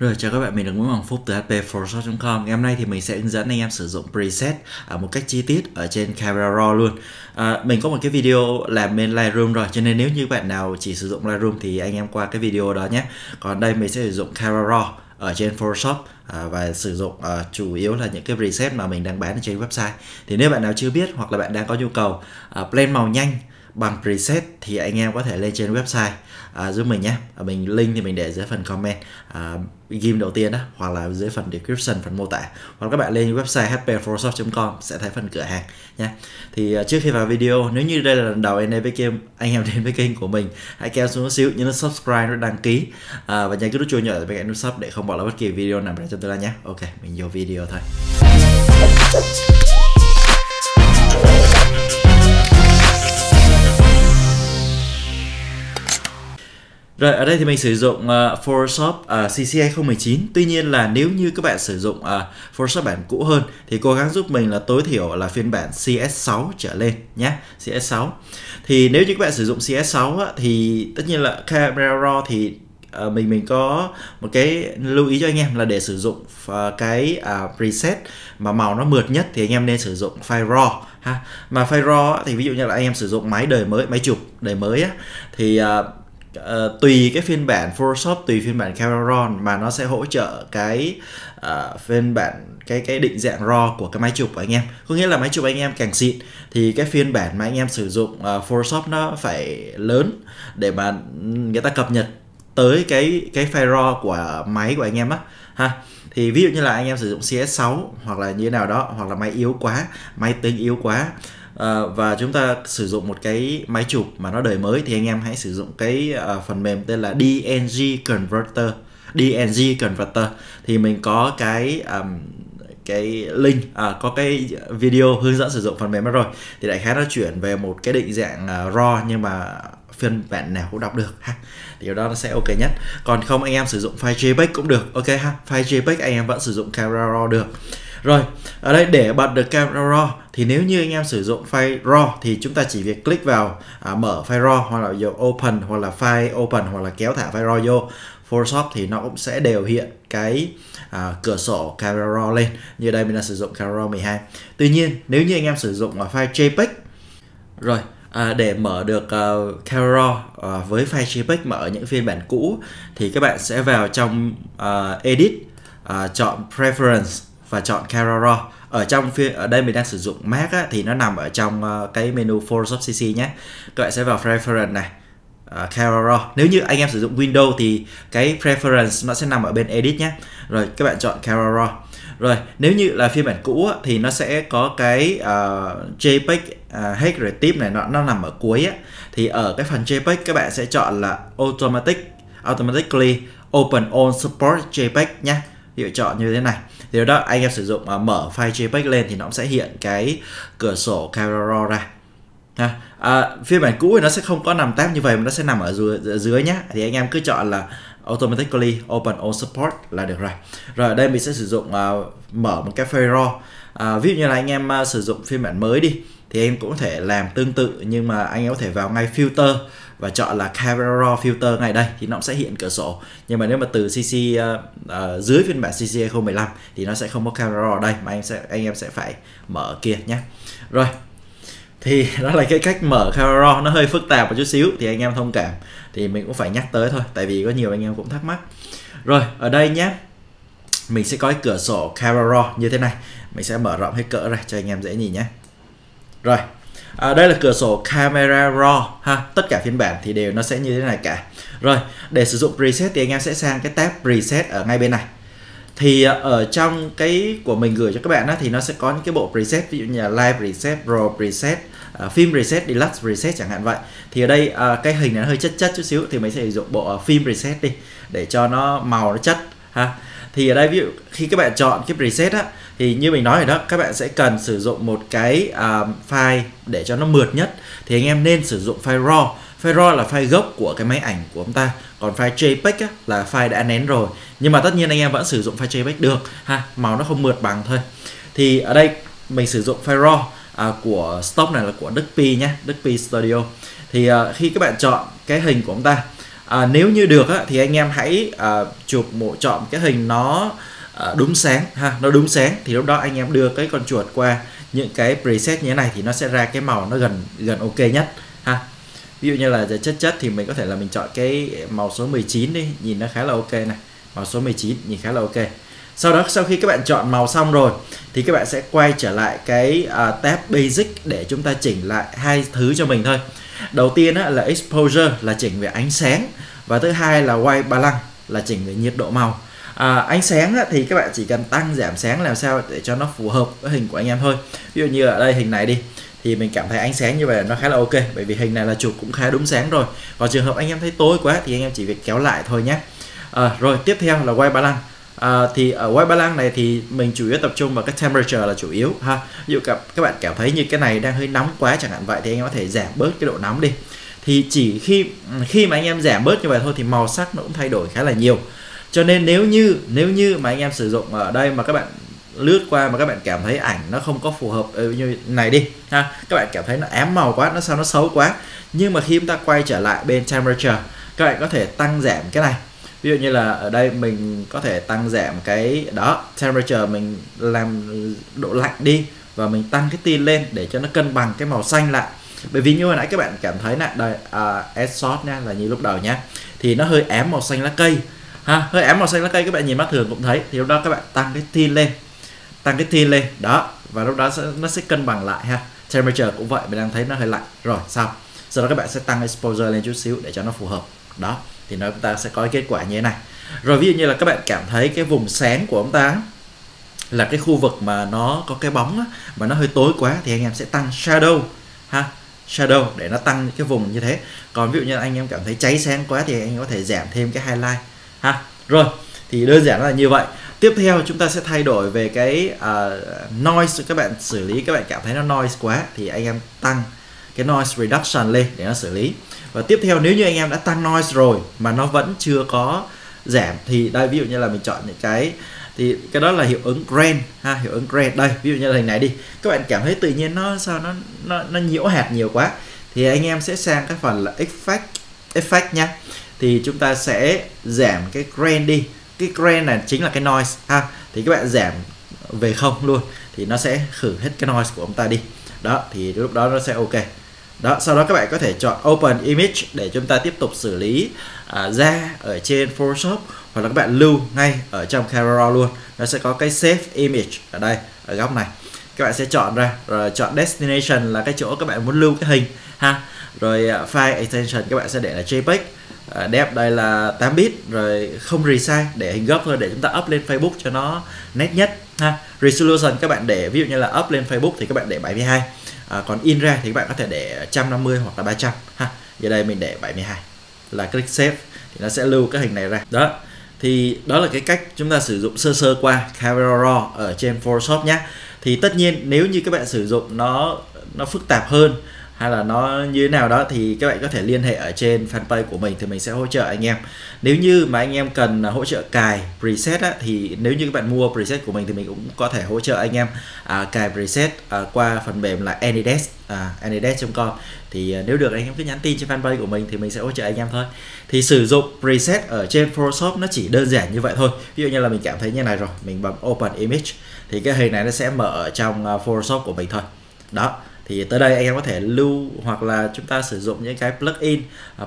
Rồi chào các bạn, mình là Nguyễn Hoàng Phúc từ HP Photoshop.com. Ngày hôm nay thì mình sẽ hướng dẫn anh em sử dụng preset ở một cách chi tiết ở trên Camera Raw luôn. Mình có một cái video làm bên Lightroom rồi, cho nên nếu như bạn nào chỉ sử dụng Lightroom thì anh em qua cái video đó nhé. Còn đây mình sẽ sử dụng Camera Raw ở trên Photoshop và sử dụng chủ yếu là những cái preset mà mình đang bán trên website. Thì nếu bạn nào chưa biết hoặc là bạn đang có nhu cầu blend màu nhanh bằng preset thì anh em có thể lên trên website giúp mình nhé. Mình link thì mình để dưới phần comment ghim đầu tiên đó, hoặc là dưới phần description, phần mô tả, hoặc các bạn lên website hpphotoshop.com sẽ thấy phần cửa hàng nhé. Thì trước khi vào video, nếu như đây là lần đầu anh em đến với kênh của mình, hãy kéo xuống một xíu, nhấn subscribe, đăng ký và nhấn cái nút chuông nhỏ ở bên cạnh nút sub để không bỏ lỡ bất kỳ video nào trong tương lai nhé. Ok, mình vô video thôi. Rồi, ở đây thì mình sử dụng Photoshop CC 2019. Tuy nhiên là nếu như các bạn sử dụng Photoshop bản cũ hơn thì cố gắng giúp mình là tối thiểu là phiên bản CS6 trở lên nhé. CS6. Thì nếu như các bạn sử dụng CS6 á, thì tất nhiên là Camera Raw thì mình có một cái lưu ý cho anh em là để sử dụng cái preset mà màu nó mượt nhất thì anh em nên sử dụng file raw ha. Mà file raw thì ví dụ như là anh em sử dụng máy đời mới, máy chụp đời mới á, thì tùy cái phiên bản Photoshop, tùy phiên bản Camera Raw mà nó sẽ hỗ trợ cái phiên bản cái định dạng raw của cái máy chụp của anh em. Có nghĩa là máy chụp anh em càng xịn thì cái phiên bản mà anh em sử dụng Photoshop nó phải lớn để mà người ta cập nhật tới cái file raw của máy của anh em á ha. Thì ví dụ như là anh em sử dụng CS6 hoặc là như thế nào đó, hoặc là máy yếu quá, máy tính yếu quá, và chúng ta sử dụng một cái máy chụp mà nó đời mới thì anh em hãy sử dụng cái phần mềm tên là DNG Converter. Thì mình có cái link, có cái video hướng dẫn sử dụng phần mềm đó rồi. Thì đại khái nó chuyển về một cái định dạng raw nhưng mà phiên bản nào cũng đọc được ha. Điều đó nó sẽ ok nhất. Còn không anh em sử dụng file JPEG cũng được, ok ha. File JPEG anh em vẫn sử dụng Camera Raw được. Rồi, ở đây để bật được Camera Raw thì nếu như anh em sử dụng file raw thì chúng ta chỉ việc click vào mở file raw, hoặc là vào open, hoặc là file open, hoặc là kéo thả file raw vô Photoshop thì nó cũng sẽ đều hiện cái cửa sổ Camera Raw lên. Như đây mình đang sử dụng Camera Raw 12. Tuy nhiên, nếu như anh em sử dụng file JPEG rồi, để mở được Camera Raw với file JPEG mà ở những phiên bản cũ thì các bạn sẽ vào trong edit, chọn preference và chọn Camera Raw. Ở trong phía ở đây mình đang sử dụng Mac á, thì nó nằm ở trong cái menu Photoshop CC nhé. Các bạn sẽ vào preference này, Camera Raw. Nếu như anh em sử dụng Windows thì cái preference nó sẽ nằm ở bên edit nhé. Rồi các bạn chọn Camera Raw. Rồi nếu như là phiên bản cũ á, thì nó sẽ có cái JPEG hex này, nó nằm ở cuối á. Thì ở cái phần JPEG các bạn sẽ chọn là automatically open all support JPEG nhé. Ví dụ chọn như thế này. Điều đó anh em sử dụng mở file JPEG lên thì nó cũng sẽ hiện cái cửa sổ Camera Raw ra. Phiên bản cũ thì nó sẽ không có nằm tab như vậy mà nó sẽ nằm ở dưới nhé. Thì anh em cứ chọn là automatically open all support là được rồi. Rồi ở đây mình sẽ sử dụng mở một cái file raw. Ví dụ như là anh em sử dụng phiên bản mới đi thì em cũng có thể làm tương tự, nhưng mà anh em có thể vào ngay filter và chọn là Camera Raw filter ngay đây thì nó sẽ hiện cửa sổ. Nhưng mà nếu mà từ CC dưới phiên bản CC 2015 thì nó sẽ không có Camera Raw ở đây mà anh em sẽ phải mở kia nhé. Rồi. Thì đó là cái cách mở Camera Raw, nó hơi phức tạp một chút xíu thì anh em thông cảm. Thì mình cũng phải nhắc tới thôi tại vì có nhiều anh em cũng thắc mắc. Rồi, ở đây nhé. Mình sẽ có cái cửa sổ Camera Raw như thế này. Mình sẽ mở rộng hết cỡ ra cho anh em dễ nhìn nhé. Rồi, đây là cửa sổ Camera Raw ha, tất cả phiên bản thì đều nó sẽ như thế này cả. Rồi, để sử dụng preset thì anh em sẽ sang cái tab preset ở ngay bên này. Thì ở trong cái của mình gửi cho các bạn á, thì nó sẽ có những cái bộ preset, ví dụ như là live preset, raw preset, film preset, deluxe preset chẳng hạn vậy. Thì ở đây cái hình này nó hơi chất chút xíu thì mình sẽ sử dụng bộ film preset đi để cho nó màu nó chất ha. Thì ở đây ví dụ khi các bạn chọn cái preset á, thì như mình nói rồi đó, các bạn sẽ cần sử dụng một cái file để cho nó mượt nhất. Thì anh em nên sử dụng file raw. File raw là file gốc của cái máy ảnh của ông ta. Còn file JPEG á, là file đã nén rồi. Nhưng mà tất nhiên anh em vẫn sử dụng file JPEG được ha, màu nó không mượt bằng thôi. Thì ở đây mình sử dụng file raw của stock này là của Đức P nhé, Đức P Studio. Thì khi các bạn chọn cái hình của ông ta Nếu như được thì anh em hãy chụp chọn cái hình nó đúng sáng ha, nó đúng sáng thì lúc đó anh em đưa cái con chuột qua những cái preset như thế này thì nó sẽ ra cái màu nó gần ok nhất ha. Ví dụ như là chất thì mình có thể là mình chọn cái màu số 19 đi, nhìn nó khá là ok này, màu số 19 nhìn khá là ok. Sau đó sau khi các bạn chọn màu xong rồi thì các bạn sẽ quay trở lại cái tab basic để chúng ta chỉnh lại hai thứ cho mình thôi. Đầu tiên là exposure là chỉnh về ánh sáng, và thứ hai là white balance là chỉnh về nhiệt độ màu. Ánh sáng thì các bạn chỉ cần tăng giảm sáng làm sao để cho nó phù hợp với hình của anh em thôi. Ví dụ như ở đây hình này đi, thì mình cảm thấy ánh sáng như vậy nó khá là ok, bởi vì hình này là chụp cũng khá đúng sáng rồi. Còn trường hợp anh em thấy tối quá thì anh em chỉ việc kéo lại thôi nhé. Rồi tiếp theo là white balance. Thì ở white balance này thì mình chủ yếu tập trung vào cái temperature là chủ yếu ha. Ví dụ các bạn cảm thấy như cái này đang hơi nóng quá chẳng hạn vậy, thì anh em có thể giảm bớt cái độ nóng đi. Thì chỉ khi mà anh em giảm bớt như vậy thôi thì màu sắc nó cũng thay đổi khá là nhiều. Cho nên nếu như mà anh em sử dụng ở đây mà các bạn lướt qua mà các bạn cảm thấy ảnh nó không có phù hợp như này đi ha, các bạn cảm thấy nó ám màu quá, nó sao nó xấu quá, nhưng mà khi chúng ta quay trở lại bên temperature các bạn có thể tăng giảm cái này. Ví dụ như là ở đây mình có thể tăng giảm cái đó temperature, mình làm độ lạnh đi và mình tăng cái tia lên để cho nó cân bằng cái màu xanh lại. Bởi vì như hồi nãy các bạn cảm thấy là đây shot nha, là như lúc đầu nhá, thì nó hơi ám màu xanh lá cây ha, hơi ám màu xanh lá cây các bạn nhìn mắt thường cũng thấy. Thì lúc đó các bạn tăng cái tia lên, đó, và lúc đó nó sẽ cân bằng lại ha. Temperature cũng vậy, mình đang thấy nó hơi lạnh rồi xong. Sau đó các bạn sẽ tăng exposure lên chút xíu để cho nó phù hợp. Đó, thì nó chúng ta sẽ có kết quả như thế này. Rồi ví dụ như là các bạn cảm thấy cái vùng sáng của ông ta là cái khu vực mà nó có cái bóng mà nó hơi tối quá thì anh em sẽ tăng shadow ha, shadow để nó tăng cái vùng như thế. Còn ví dụ như anh em cảm thấy cháy sáng quá thì anh em có thể giảm thêm cái highlight ha. Rồi, thì đơn giản là như vậy. Tiếp theo chúng ta sẽ thay đổi về cái noise. Các bạn xử lý, các bạn cảm thấy nó noise quá thì anh em tăng cái noise reduction lên để nó xử lý. Và tiếp theo nếu như anh em đã tăng noise rồi mà nó vẫn chưa có giảm thì đây ví dụ như là mình chọn những cái thì cái đó là hiệu ứng grain ha, hiệu ứng grain. Đây ví dụ như là hình này đi, các bạn cảm thấy tự nhiên nó sao nó nhiễu hạt nhiều quá thì anh em sẽ sang cái phần là effect nhá. Thì chúng ta sẽ giảm cái grain đi, cái grain này chính là cái noise ha, thì các bạn giảm về không luôn thì nó sẽ khử hết cái noise của ông ta đi. Đó thì lúc đó nó sẽ ok. Đó, sau đó các bạn có thể chọn Open Image để chúng ta tiếp tục xử lý ra ở trên Photoshop, hoặc là các bạn lưu ngay ở trong Camera Raw luôn. Nó sẽ có cái Save Image ở đây, ở góc này. Các bạn sẽ chọn ra, rồi chọn Destination là cái chỗ các bạn muốn lưu cái hình ha. Rồi File Extension các bạn sẽ để là JPEG. Đẹp đây là 8 bit, rồi không resize, để hình gốc thôi để chúng ta up lên Facebook cho nó nét nhất ha. Resolution các bạn để ví dụ như là up lên Facebook thì các bạn để 72. Còn in ra thì các bạn có thể để 150 hoặc là 300 ha. Giờ đây mình để 72 là click save thì nó sẽ lưu cái hình này ra. Đó thì đó là cái cách chúng ta sử dụng sơ qua Camera Raw ở trên Photoshop nhé. Thì tất nhiên nếu như các bạn sử dụng nó phức tạp hơn hay là nó như thế nào đó thì các bạn có thể liên hệ ở trên fanpage của mình thì mình sẽ hỗ trợ anh em. Nếu như mà anh em cần hỗ trợ cài preset thì nếu như các bạn mua preset của mình thì mình cũng có thể hỗ trợ anh em cài preset qua phần mềm là Anydesk, anydesk.com. Thì nếu được anh em cứ nhắn tin trên fanpage của mình thì mình sẽ hỗ trợ anh em thôi. Thì sử dụng preset ở trên Photoshop nó chỉ đơn giản như vậy thôi. Ví dụ như là mình cảm thấy như này rồi, mình bấm Open Image thì cái hình này nó sẽ mở ở trong Photoshop của mình thôi. Đó. Thì tới đây anh em có thể lưu hoặc là chúng ta sử dụng những cái plugin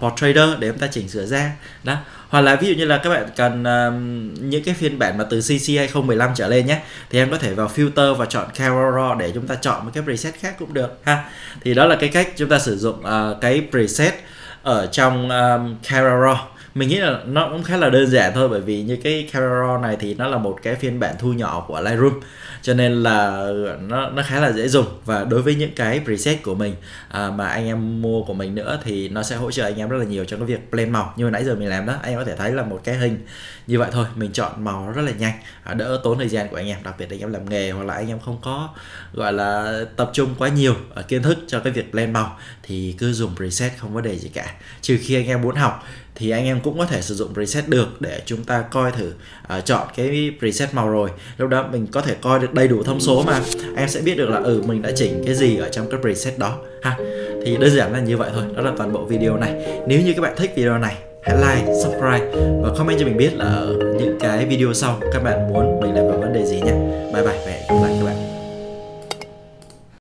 Port Trader để chúng ta chỉnh sửa ra. Đó. Hoặc là ví dụ như là các bạn cần những cái phiên bản mà từ CC 2015 trở lên nhé, thì em có thể vào filter và chọn Camera Raw để chúng ta chọn một cái preset khác cũng được ha. Thì đó là cái cách chúng ta sử dụng cái preset ở trong Camera Raw. Mình nghĩ là nó cũng khá là đơn giản thôi, bởi vì như cái Camera Raw này thì nó là một cái phiên bản thu nhỏ của Lightroom, cho nên là nó khá là dễ dùng. Và đối với những cái preset của mình mà anh em mua của mình nữa thì nó sẽ hỗ trợ anh em rất là nhiều trong cái việc blend màu như nãy giờ mình làm đó. Anh em có thể thấy là một cái hình như vậy thôi, mình chọn màu rất là nhanh, đỡ tốn thời gian của anh em, đặc biệt là anh em làm nghề hoặc là anh em không có gọi là tập trung quá nhiều kiến thức cho cái việc blend màu thì cứ dùng preset không vấn đề gì cả. Trừ khi anh em muốn học thì anh em cũng có thể sử dụng preset được để chúng ta coi thử, chọn cái preset màu rồi lúc đó mình có thể coi được đầy đủ thông số mà em sẽ biết được là mình đã chỉnh cái gì ở trong cái preset đó ha. Thì đơn giản là như vậy thôi. Đó là toàn bộ video này. Nếu như các bạn thích video này hãy like, subscribe và comment cho mình biết là ở những cái video sau các bạn muốn mình làm về vấn đề gì nhé. Bye bye và hẹn gặp lại các bạn.